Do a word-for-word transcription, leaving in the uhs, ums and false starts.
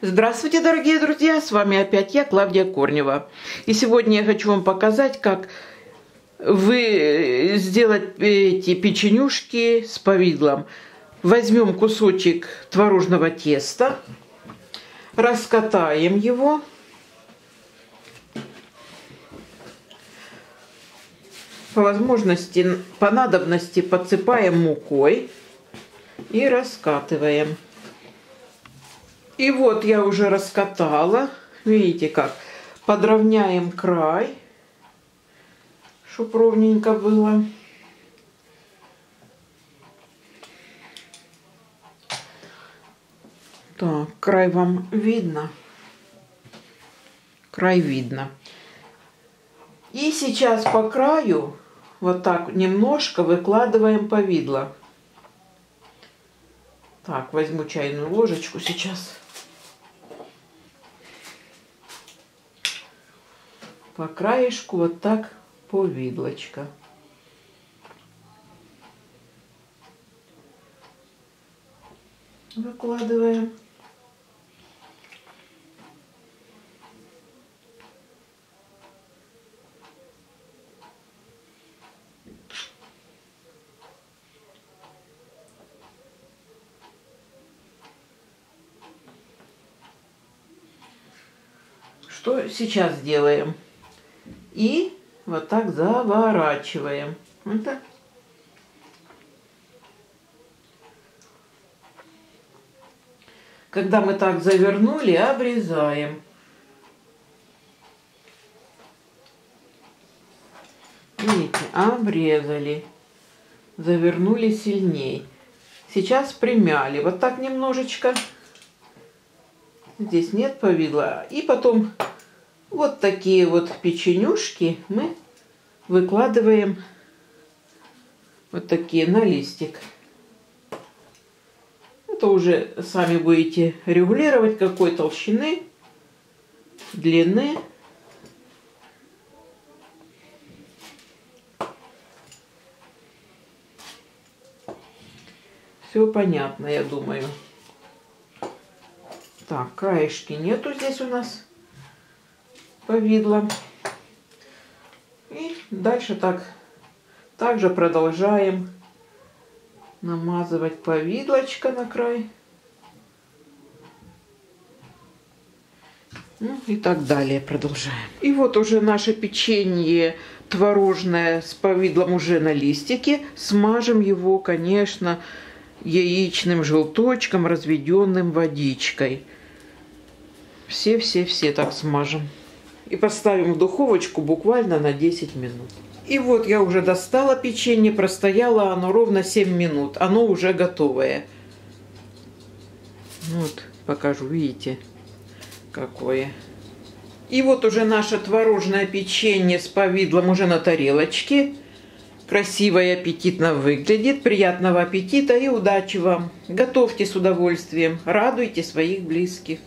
Здравствуйте, дорогие друзья! С вами опять я, Клавдия Корнева. И сегодня я хочу вам показать, как вы сделать эти печенюшки с повидлом. Возьмем кусочек творожного теста, раскатаем его, по возможности, по надобности подсыпаем мукой и раскатываем. И вот я уже раскатала, видите как, подровняем край, чтоб ровненько было. Так, край вам видно? Край видно. И сейчас по краю вот так немножко выкладываем повидло. Так, возьму чайную ложечку сейчас. По краешку вот так повидлочка. Выкладываем. Что сейчас делаем? И вот так заворачиваем. Вот так. Когда мы так завернули, обрезаем. Видите, обрезали. Завернули сильней. Сейчас примяли. Вот так немножечко. Здесь нет повидла. И потом вот такие вот печенюшки мы выкладываем вот такие на листик. Это уже сами будете регулировать, какой толщины, длины. Все понятно, я думаю. Так, краешки нету здесь у нас повидла. И дальше так также продолжаем намазывать повидлочка на край. Ну, и так далее продолжаем. И вот уже наше печенье творожное с повидлом уже на листике. Смажем его, конечно, яичным желточком, разведенным водичкой. Все-все-все так смажем. И поставим в духовочку буквально на десять минут. И вот я уже достала печенье, простояло оно ровно семь минут. Оно уже готовое. Вот, покажу, видите, какое. И вот уже наше творожное печенье с повидлом уже на тарелочке. Красиво и аппетитно выглядит. Приятного аппетита и удачи вам! Готовьте с удовольствием, радуйте своих близких!